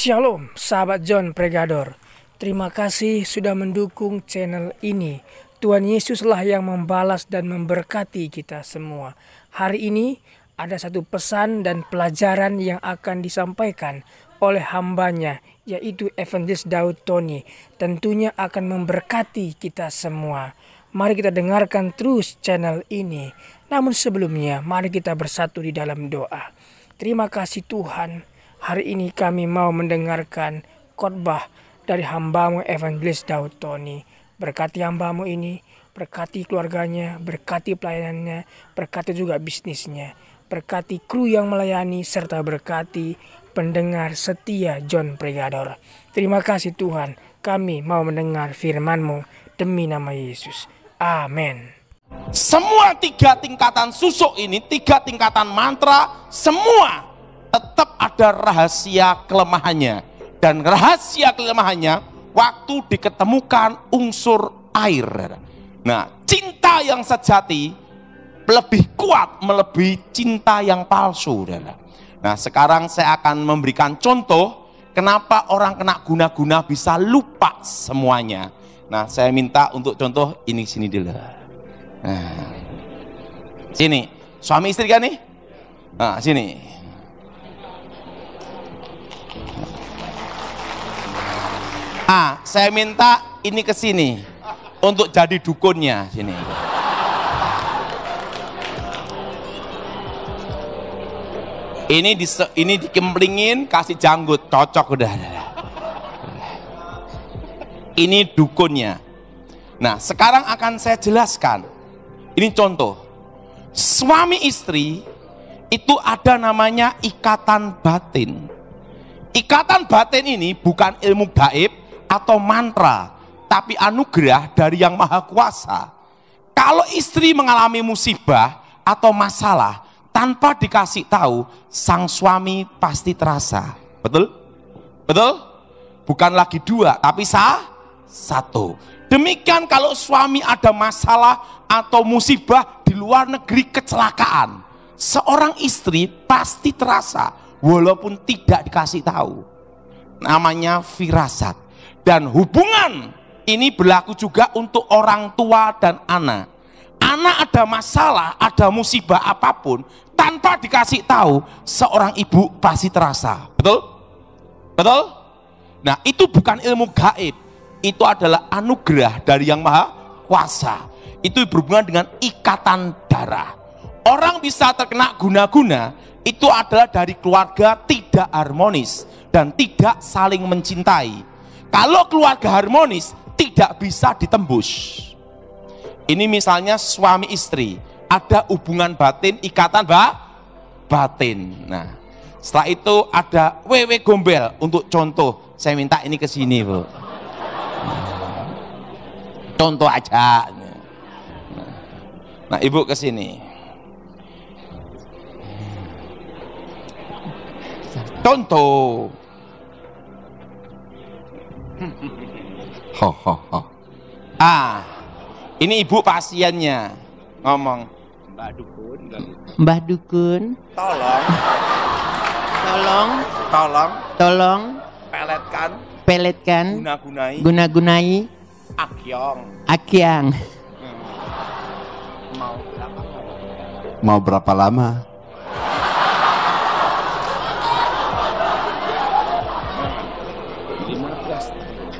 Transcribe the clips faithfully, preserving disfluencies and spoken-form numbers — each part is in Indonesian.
Shalom sahabat John Pregador. Terima kasih sudah mendukung channel ini. Tuhan Yesuslah yang membalas dan memberkati kita semua. Hari ini ada satu pesan dan pelajaran yang akan disampaikan oleh hambanya, yaitu Evangelis Daud Tony. Tentunya akan memberkati kita semua. Mari kita dengarkan terus channel ini. Namun sebelumnya, mari kita bersatu di dalam doa. Terima kasih Tuhan, hari ini kami mau mendengarkan khotbah dari hambamu Evangelis Daud Tony. Berkati hambamu ini, berkati keluarganya, berkati pelayanannya, berkati juga bisnisnya. Berkati kru yang melayani, serta berkati pendengar setia John Pregador. Terima kasih Tuhan, kami mau mendengar firman-Mu demi nama Yesus. Amin. Semua tiga tingkatan susuk ini, tiga tingkatan mantra, semua tetap ada rahasia kelemahannya. Dan rahasia kelemahannya waktu diketemukan unsur air. Nah, cinta yang sejati lebih kuat melebihi cinta yang palsu, saudara. Nah, sekarang saya akan memberikan contoh kenapa orang kena guna-guna bisa lupa semuanya. Nah, saya minta untuk contoh ini sini dulu. Nah, sini, suami istri kan nih? Nah, sini. Ah, saya minta ini ke sini untuk jadi dukunnya sini. Ini di ini dikemplingin kasih janggut, cocok udah. Ini dukunnya. Nah, sekarang akan saya jelaskan. Ini contoh. Suami istri itu ada namanya ikatan batin. Ikatan batin ini bukan ilmu gaib atau mantra, tapi anugerah dari Yang Maha Kuasa. Kalau istri mengalami musibah atau masalah tanpa dikasih tahu, sang suami pasti terasa. Betul? Betul? Bukan lagi dua, tapi sah, satu. Demikian kalau suami ada masalah atau musibah di luar negeri, kecelakaan, seorang istri pasti terasa walaupun tidak dikasih tahu. Namanya firasat. Dan hubungan ini berlaku juga untuk orang tua dan anak. Anak ada masalah, ada musibah apapun, tanpa dikasih tahu, seorang ibu pasti terasa. Betul? Betul? Nah, itu bukan ilmu gaib. Itu adalah anugerah dari Yang Maha Kuasa. Itu berhubungan dengan ikatan darah. Orang bisa terkena guna-guna, itu adalah dari keluarga tidak harmonis dan tidak saling mencintai. Kalau keluarga harmonis, tidak bisa ditembus. Ini misalnya suami istri, ada hubungan batin, ikatan ba? batin. Nah, setelah itu ada wewe gombel. Untuk contoh, saya minta ini ke sini, Bu. Contoh aja. Nah, Ibu ke sini. Contoh. Ho ho ho. Ah. Ini ibu pasiennya ngomong, Mbak Dukun, Mbah Dukun, tolong, tolong, tolong, tolong, peletkan, peletkan, guna-gunai, guna-gunai, akyong, akyang. Mau berapa lama? Mau berapa lama?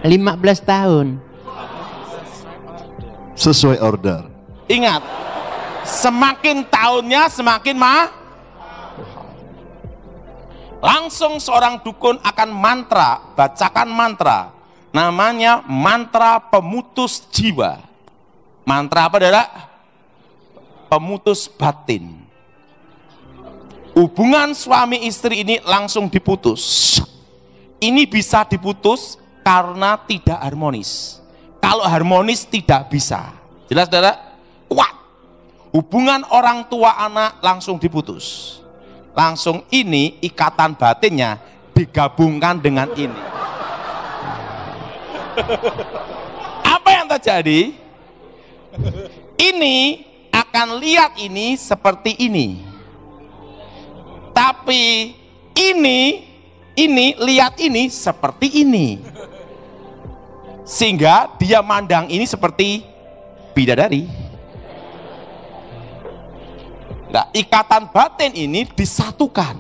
lima belas tahun. Sesuai order. Ingat, semakin tahunnya semakin mahal. Langsung seorang dukun akan mantra, bacakan mantra. Namanya mantra pemutus jiwa. Mantra apa, Dara? Pemutus batin. Hubungan suami istri ini langsung diputus. Ini bisa diputus karena tidak harmonis. Kalau harmonis tidak bisa. Jelas, saudara? Kuat. Hubungan orang tua anak langsung diputus. Langsung ini ikatan batinnya digabungkan dengan ini. Apa yang terjadi? Ini akan lihat ini seperti ini. Tapi ini ini, lihat ini seperti ini. Sehingga dia mandang ini seperti bidadari. Nah, ikatan batin ini disatukan.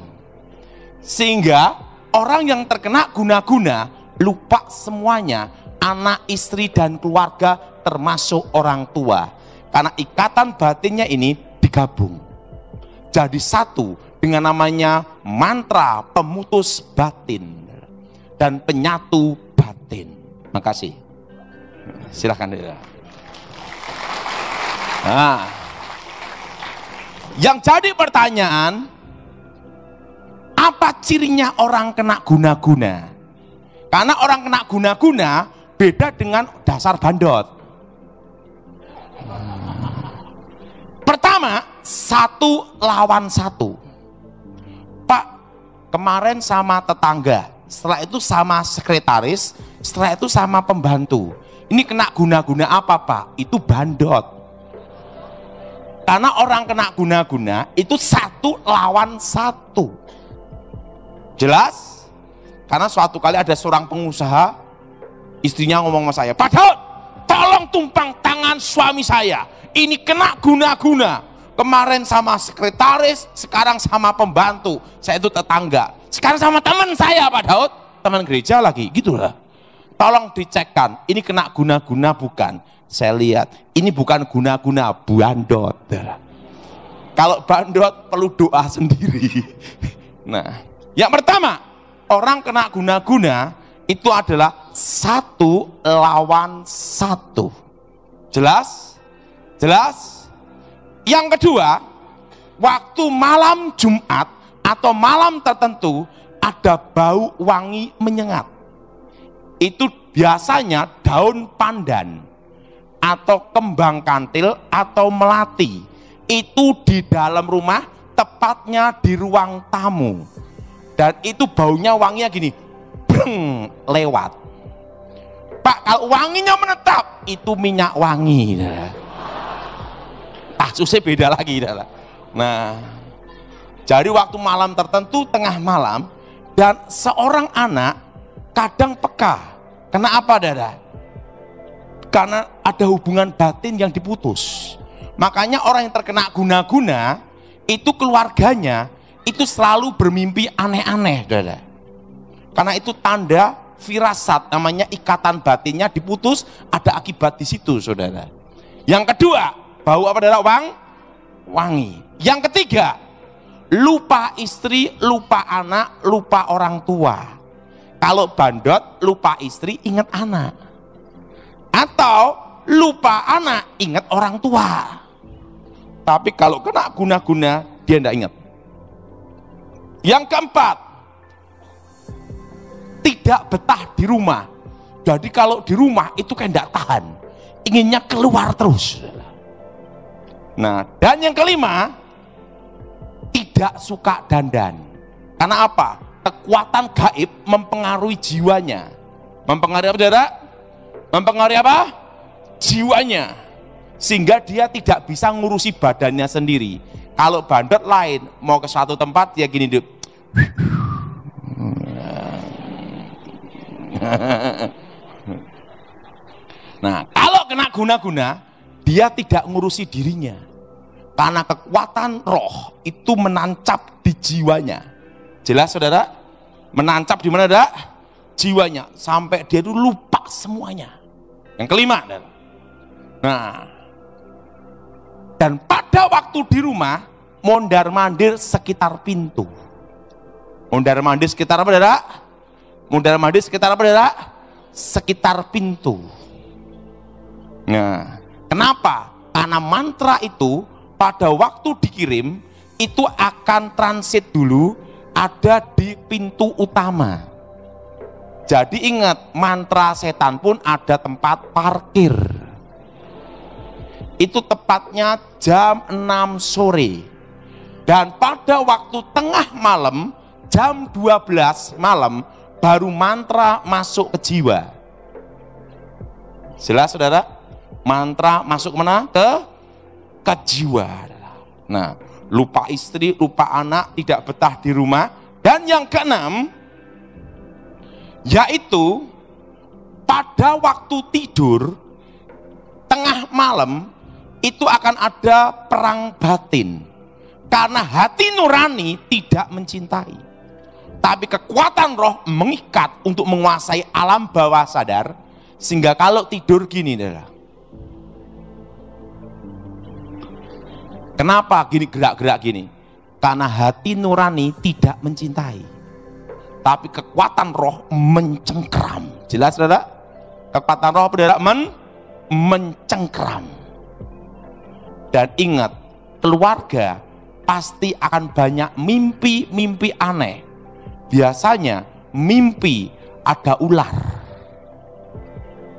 Sehingga orang yang terkena guna-guna lupa semuanya, anak, istri, dan keluarga termasuk orang tua. Karena ikatan batinnya ini digabung. Jadi satu dengan namanya mantra pemutus batin dan penyatu batin. Makasih. Silahkan. Nah, yang jadi pertanyaan, apa cirinya orang kena guna-guna? Karena orang kena guna-guna beda dengan dasar bandot. Pertama, satu lawan satu. Pak, kemarin sama tetangga, setelah itu sama sekretaris, setelah itu sama pembantu. Ini kena guna-guna apa, Pak? Itu bandot. Karena orang kena guna-guna itu satu lawan satu. Jelas? Karena suatu kali ada seorang pengusaha, istrinya ngomong sama saya, Pak Daud, tolong tumpang tangan suami saya, ini kena guna-guna. Kemarin sama sekretaris, sekarang sama pembantu, saya itu tetangga, sekarang sama teman saya, Pak Daud, teman gereja lagi, gitulah. Tolong dicekkan, ini kena guna-guna bukan? Saya lihat, ini bukan guna-guna, bandot. Kalau bandot perlu doa sendiri. Nah, yang pertama, orang kena guna-guna itu adalah satu lawan satu. Jelas? Jelas? Yang kedua, waktu malam Jumat atau malam tertentu ada bau wangi menyengat. Itu biasanya daun pandan atau kembang kantil atau melati. Itu di dalam rumah, tepatnya di ruang tamu. Dan itu baunya wanginya gini, breng, lewat. Pak, kalau wanginya menetap, itu minyak wangi. Kasusnya beda lagi. Nah, jadi waktu malam tertentu, tengah malam, dan seorang anak kadang peka. Kena apa, Dada? Karena ada hubungan batin yang diputus. Makanya orang yang terkena guna-guna, itu keluarganya, itu selalu bermimpi aneh-aneh, Dada. Karena itu tanda firasat, namanya ikatan batinnya diputus, ada akibat di situ, Saudara. Yang kedua, bau apa, Dada? Wang? Wangi. Yang ketiga, lupa istri, lupa anak, lupa orang tua. Kalau bandot, lupa istri, ingat anak. Atau lupa anak, ingat orang tua. Tapi kalau kena guna-guna, dia tidak ingat. Yang keempat, tidak betah di rumah. Jadi kalau di rumah itu kayak tidak tahan, inginnya keluar terus. Nah, dan yang kelima, tidak suka dandan. Karena apa? Kekuatan gaib mempengaruhi jiwanya. Mempengaruhi apa, Saudara? Mempengaruhi apa? Jiwanya. Sehingga dia tidak bisa ngurusi badannya sendiri. Kalau bandot lain, mau ke suatu tempat, ya gini deh. Nah, kalau kena guna-guna, dia tidak ngurusi dirinya. Karena kekuatan roh itu menancap di jiwanya. Jelas, Saudara? Menancap di mana, Saudara? Jiwanya. Sampai dia itu lupa semuanya. Yang kelima, Saudara. Nah, dan pada waktu di rumah, mondar-mandir sekitar pintu. Mondar-mandir sekitar apa, Dada? Mondar-mandir sekitar apa, Dada? Sekitar pintu. Nah, kenapa? Karena mantra itu pada waktu dikirim, itu akan transit dulu ada di pintu utama. Jadi ingat, mantra setan pun ada tempat parkir. Itu tepatnya jam enam sore. Dan pada waktu tengah malam, jam dua belas malam, baru mantra masuk ke jiwa. Jelas, Saudara? Mantra masuk mana? Ke, ke jiwa. Nah, lupa istri, lupa anak, tidak betah di rumah. Dan yang keenam, yaitu pada waktu tidur tengah malam itu akan ada perang batin, karena hati nurani tidak mencintai, tapi kekuatan roh mengikat untuk menguasai alam bawah sadar, sehingga kalau tidur gini adalah. Kenapa gini gerak-gerak gini? Karena hati nurani tidak mencintai, tapi kekuatan roh mencengkram. Jelas, saudara? Kekuatan roh bergerak men mencengkram. Dan ingat, keluarga pasti akan banyak mimpi-mimpi aneh. Biasanya mimpi ada ular.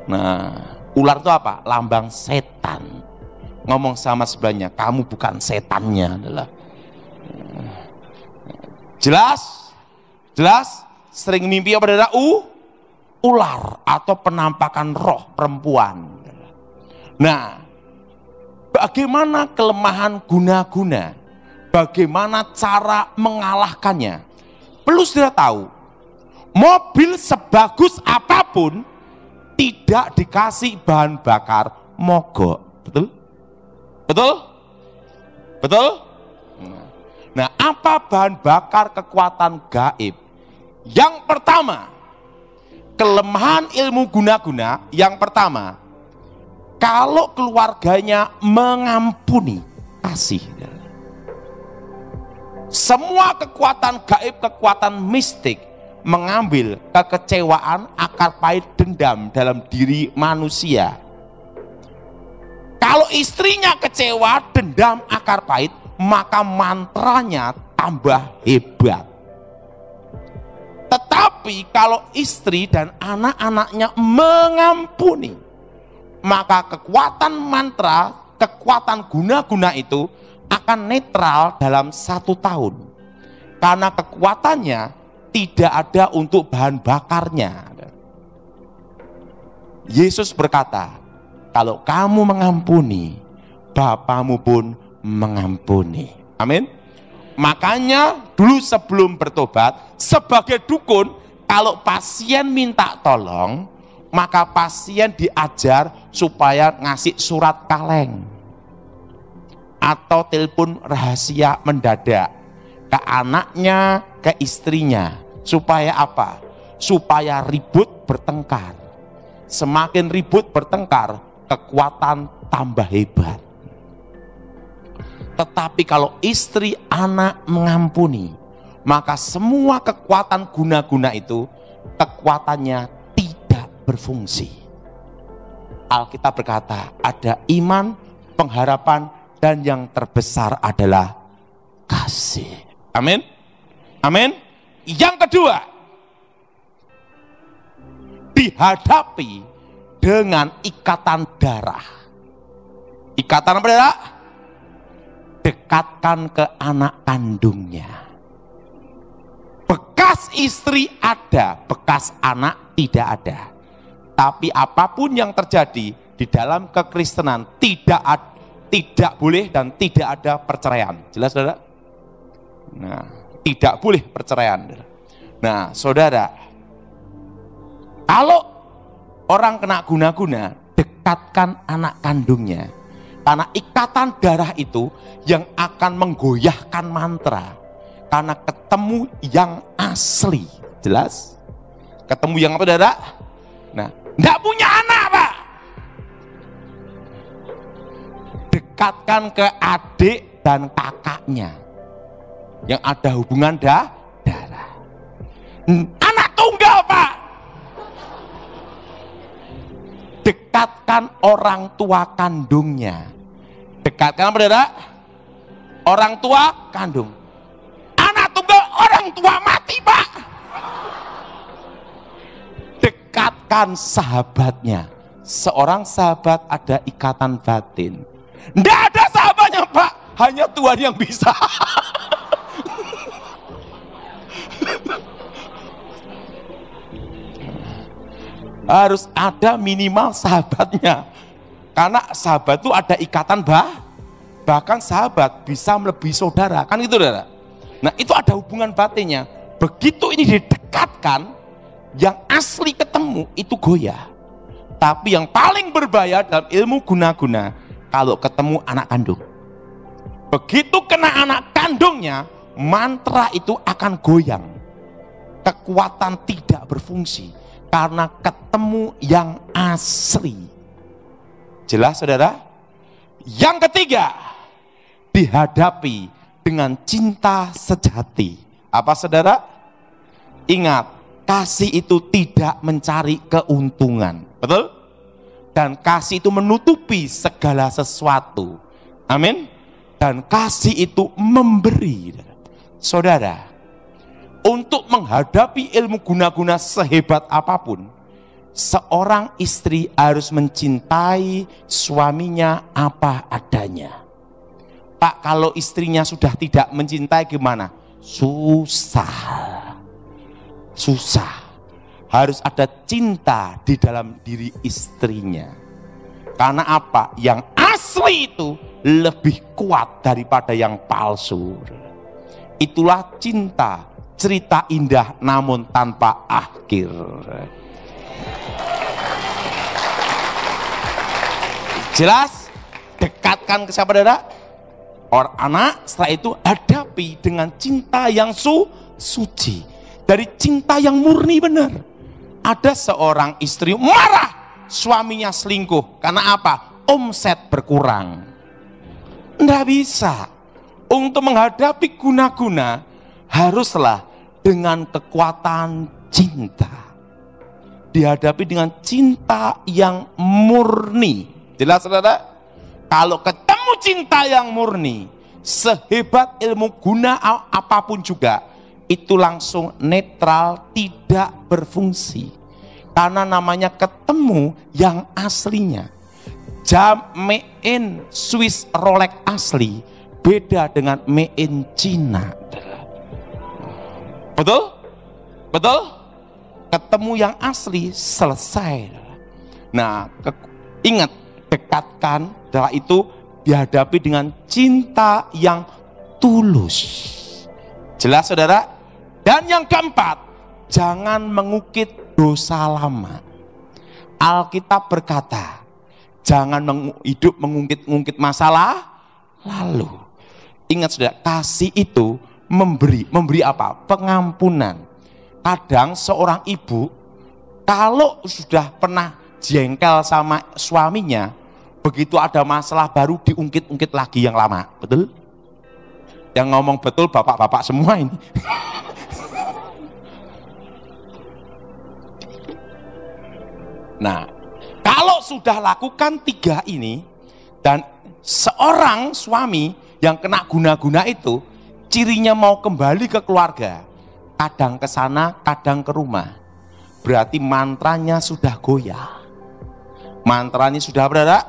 Nah, ular itu apa? Lambang setan. Ngomong sama sebelahnya, kamu bukan setannya. Adalah jelas, jelas sering mimpi apa ada u ular atau penampakan roh perempuan. Nah, bagaimana kelemahan guna-guna? Bagaimana cara mengalahkannya? Perlu saudara tahu, mobil sebagus apapun tidak dikasih bahan bakar mogok, betul? Betul? Betul? Nah, apa bahan bakar kekuatan gaib? Yang pertama, kelemahan ilmu guna-guna, yang pertama, kalau keluarganya mengampuni kasih. Semua kekuatan gaib, kekuatan mistik mengambil kekecewaan, akar pahit, dendam dalam diri manusia. Kalau istrinya kecewa, dendam, akar pahit, maka mantranya tambah hebat. Tetapi kalau istri dan anak-anaknya mengampuni, maka kekuatan mantra, kekuatan guna-guna itu akan netral dalam satu tahun, karena kekuatannya tidak ada untuk bahan bakarnya. Yesus berkata, kalau kamu mengampuni, Bapamu pun mengampuni. Amin. Makanya dulu sebelum bertobat, sebagai dukun, kalau pasien minta tolong, maka pasien diajar supaya ngasih surat kaleng atau telepon rahasia mendadak ke anaknya, ke istrinya, supaya apa? Supaya ribut, bertengkar. Semakin ribut, bertengkar, kekuatan tambah hebat. Tetapi kalau istri, anak mengampuni, maka semua kekuatan guna-guna itu kekuatannya tidak berfungsi. Alkitab berkata, ada iman, pengharapan, dan yang terbesar adalah kasih. Amin. Amin. Yang kedua, dihadapi dengan ikatan darah. Ikatan apa darah? Dekatkan ke anak kandungnya. Bekas istri ada, bekas anak tidak ada. Tapi apapun yang terjadi di dalam kekristenan, tidak ada, tidak boleh dan tidak ada perceraian. Jelas, saudara? Nah, tidak boleh perceraian. Nah, saudara, kalau orang kena guna-guna, dekatkan anak kandungnya. Karena ikatan darah itu yang akan menggoyahkan mantra. Karena ketemu yang asli. Jelas? Ketemu yang apa, saudara? Nah, enggak punya anak, Pak. Dekatkan ke adik dan kakaknya yang ada hubungan dah, darah. Anak tunggal, Pak. Dekatkan orang tua kandungnya. Dekatkan apa, saudara? Orang tua kandung. Anak tunggal orang tua mati, Pak. Dekatkan sahabatnya. Seorang sahabat ada ikatan batin. Tidak ada sahabatnya, Pak, hanya Tuhan yang bisa. Harus ada minimal sahabatnya, karena sahabat itu ada ikatan bah, bahkan sahabat bisa melebihi saudara, kan gitu, saudara. Nah, itu ada hubungan batinnya. Begitu ini didekatkan, Yang asli ketemu itu goyah. Tapi yang paling berbahaya dalam ilmu guna-guna, kalau ketemu anak kandung. Begitu kena anak kandungnya, mantra itu akan goyang. Kekuatan tidak berfungsi karena ketemu yang asli. Jelas saudara? Yang ketiga, dihadapi dengan cinta sejati. Apa saudara? Ingat, kasih itu tidak mencari keuntungan. Betul? Dan kasih itu menutupi segala sesuatu. Amin? Dan kasih itu memberi. Saudara, untuk menghadapi ilmu guna-guna sehebat apapun, seorang istri harus mencintai suaminya apa adanya. Pak, kalau istrinya sudah tidak mencintai gimana? Susah. Susah. Harus ada cinta di dalam diri istrinya. Karena apa? Yang asli itu lebih kuat daripada yang palsu. Itulah cinta, cerita indah namun tanpa akhir. Jelas? Dekatkan ke siapa saudara? Orang anak, setelah itu hadapi dengan cinta yang su suci. Dari cinta yang murni benar. Ada seorang istri marah suaminya selingkuh. Karena apa? Omset berkurang. Nggak bisa. Untuk menghadapi guna-guna haruslah dengan kekuatan cinta. Dihadapi dengan cinta yang murni. Jelas saudara? Kalau ketemu cinta yang murni, sehebat ilmu guna apapun juga, itu langsung netral, tidak berfungsi. Karena namanya ketemu yang aslinya. Jam mein Swiss Rolex asli beda dengan mein Cina. Betul? Betul? Ketemu yang asli, selesai. Nah, ingat, dekatkan, setelah itu dihadapi dengan cinta yang tulus. Jelas saudara? Dan yang keempat, jangan mengukit dosa lama. Alkitab berkata, jangan hidup mengungkit-ungkit masalah lalu. Ingat saudara, kasih itu memberi. Memberi apa? Pengampunan. Kadang seorang ibu, kalau sudah pernah jengkel sama suaminya, begitu ada masalah baru diungkit-ungkit lagi yang lama. Betul? Yang ngomong betul bapak-bapak semua ini. Nah, kalau sudah lakukan tiga ini, dan seorang suami yang kena guna-guna itu, cirinya mau kembali ke keluarga. Kadang ke sana, kadang ke rumah. Berarti mantranya sudah goyah. Mantranya sudah berada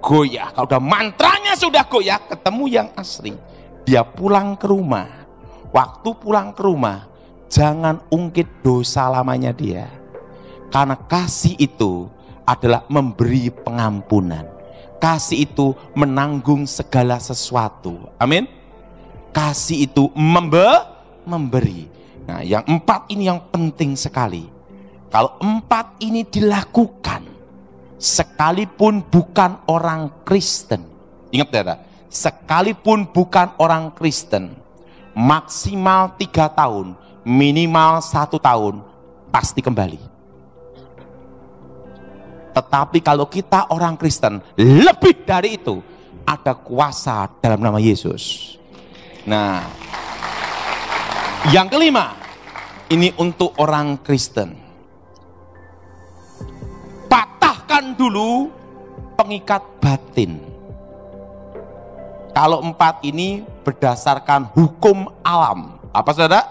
goyah. Kalau udah mantranya sudah goyah, ketemu yang asli. Dia pulang ke rumah. Waktu pulang ke rumah, jangan ungkit dosa lamanya dia. Karena kasih itu adalah memberi pengampunan. Kasih itu menanggung segala sesuatu. Amin. Kasih itu membe memberi. Nah, yang empat ini yang penting sekali. Kalau empat ini dilakukan, sekalipun bukan orang Kristen. Ingat ya, sekalipun bukan orang Kristen, maksimal tiga tahun, minimal satu tahun, pasti kembali. Tetapi kalau kita orang Kristen, lebih dari itu, ada kuasa dalam nama Yesus. Nah, yang kelima, ini untuk orang Kristen. Patahkan dulu pengikat batin. Kalau empat ini berdasarkan hukum alam. Apa saudara?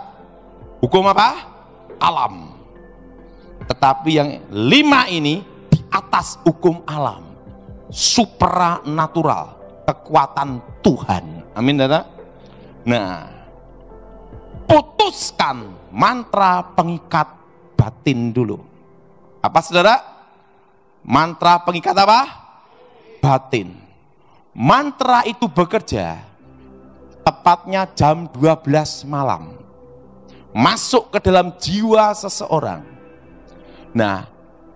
Hukum apa? Alam. Tetapi yang lima ini atas hukum alam, supranatural, kekuatan Tuhan. Amin, saudara. Nah, putuskan mantra pengikat batin dulu. Apa saudara? Mantra pengikat apa? Batin. Mantra itu bekerja tepatnya jam dua belas malam. Masuk ke dalam jiwa seseorang. Nah,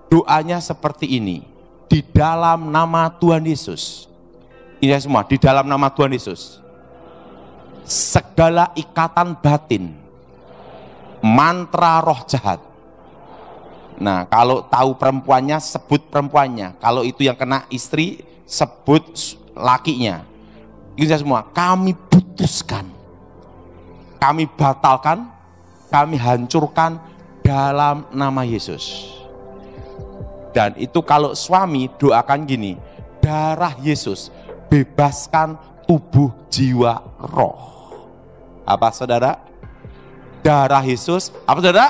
doanya seperti ini. Di dalam nama Tuhan Yesus. Ini semua, di dalam nama Tuhan Yesus. Segala ikatan batin, mantra roh jahat. Nah, kalau tahu perempuannya, sebut perempuannya. Kalau itu yang kena istri, sebut lakinya. Ini semua, kami putuskan. Kami batalkan, kami hancurkan dalam nama Yesus. Dan itu kalau suami doakan gini, darah Yesus bebaskan tubuh, jiwa, roh. Apa saudara? Darah Yesus, apa saudara?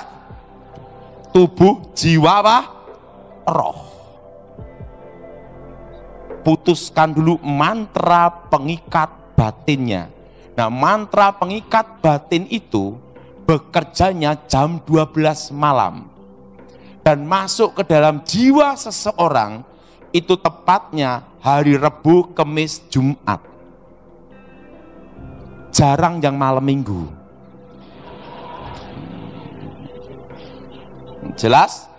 Tubuh, jiwa, apa? Roh. Putuskan dulu mantra pengikat batinnya. Nah, mantra pengikat batin itu bekerjanya jam dua belas malam. Dan masuk ke dalam jiwa seseorang itu tepatnya hari Rabu, Kamis, Jumat. Jarang yang malam minggu. Jelas?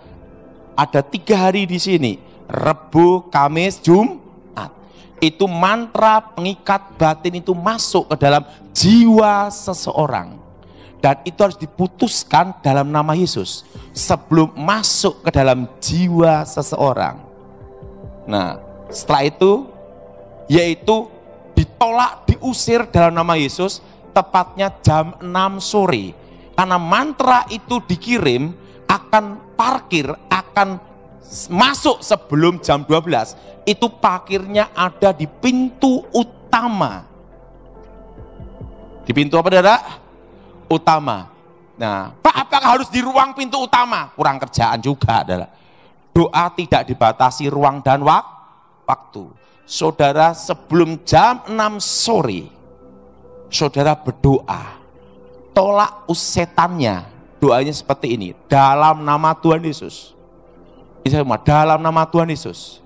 Ada tiga hari di sini. Rabu, Kamis, Jumat. Itu mantra pengikat batin itu masuk ke dalam jiwa seseorang. Dan itu harus diputuskan dalam nama Yesus. Sebelum masuk ke dalam jiwa seseorang. Nah, setelah itu, yaitu ditolak, diusir dalam nama Yesus, tepatnya jam enam sore. Karena mantra itu dikirim, akan parkir, akan masuk sebelum jam dua belas. Itu parkirnya ada di pintu utama. Di pintu apa, Dara? Utama. Nah, Pak, apakah harus di ruang pintu utama? Kurang kerjaan juga, Dara. Doa tidak dibatasi ruang dan waktu. Saudara, sebelum jam enam sore, saudara berdoa. Tolak usetannya. Doanya seperti ini. Dalam nama Tuhan Yesus. Dalam nama Tuhan Yesus.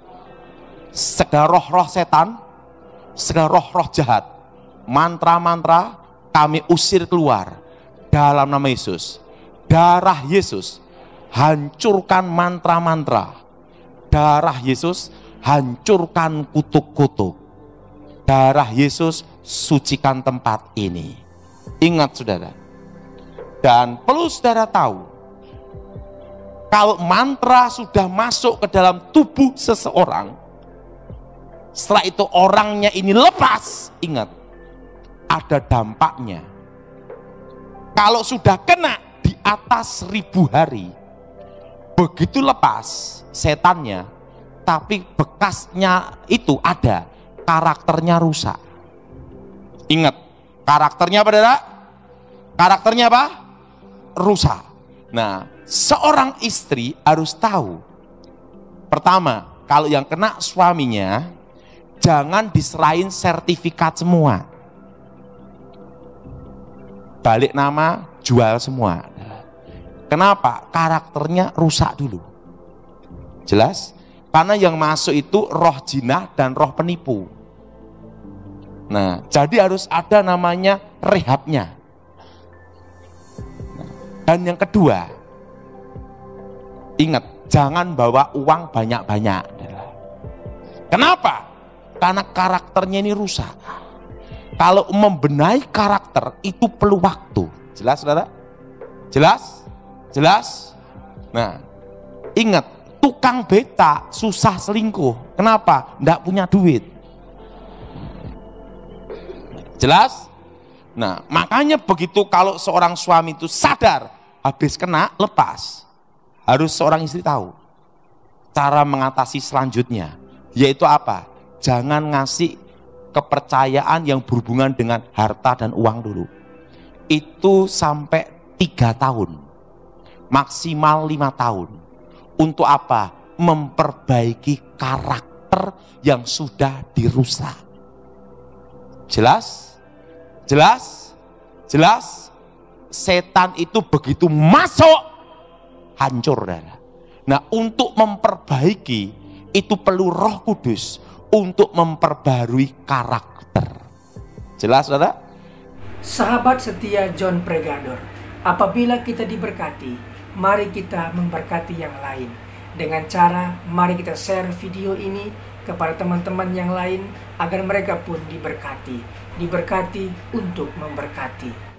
Segala roh-roh setan, segala roh-roh jahat, mantra-mantra, kami usir keluar. Dalam nama Yesus. Darah Yesus, hancurkan mantra-mantra. Darah Yesus, hancurkan kutuk-kutuk. Darah Yesus, sucikan tempat ini. Ingat, saudara. Dan perlu saudara tahu, kalau mantra sudah masuk ke dalam tubuh seseorang, setelah itu orangnya ini lepas, ingat, ada dampaknya. Kalau sudah kena di atas seribu hari, begitu lepas setannya, tapi bekasnya itu ada, karakternya rusak. Ingat, karakternya apa, Dara? Karakternya apa? Rusak. Nah, seorang istri harus tahu. Pertama, kalau yang kena suaminya, jangan diserahin sertifikat semua. Balik nama, jual semua. Kenapa? Karakternya rusak dulu. Jelas? Karena yang masuk itu roh jinah dan roh penipu. Nah, jadi harus ada namanya rehabnya. Dan yang kedua, ingat, jangan bawa uang banyak-banyak. Kenapa? Karena karakternya ini rusak. Kalau membenahi karakter itu perlu waktu. Jelas, saudara? Jelas? Jelas? Nah, ingat. Tukang becak susah selingkuh. Kenapa? Tidak punya duit. Jelas? Nah, makanya begitu kalau seorang suami itu sadar, habis kena, lepas. Harus seorang istri tahu cara mengatasi selanjutnya. Yaitu apa? Jangan ngasih kepercayaan yang berhubungan dengan harta dan uang dulu. Itu sampai tiga tahun. Maksimal lima tahun. Untuk apa? Memperbaiki karakter yang sudah dirusak. Jelas? Jelas? Jelas? Setan itu begitu masuk, hancur. Nah, untuk memperbaiki, itu perlu Roh Kudus untuk memperbarui karakter. Jelas, saudara? Sahabat setia John Pregador, apabila kita diberkati, mari kita memberkati yang lain. Dengan cara, mari kita share video ini kepada teman-teman yang lain agar mereka pun diberkati. Diberkati untuk memberkati.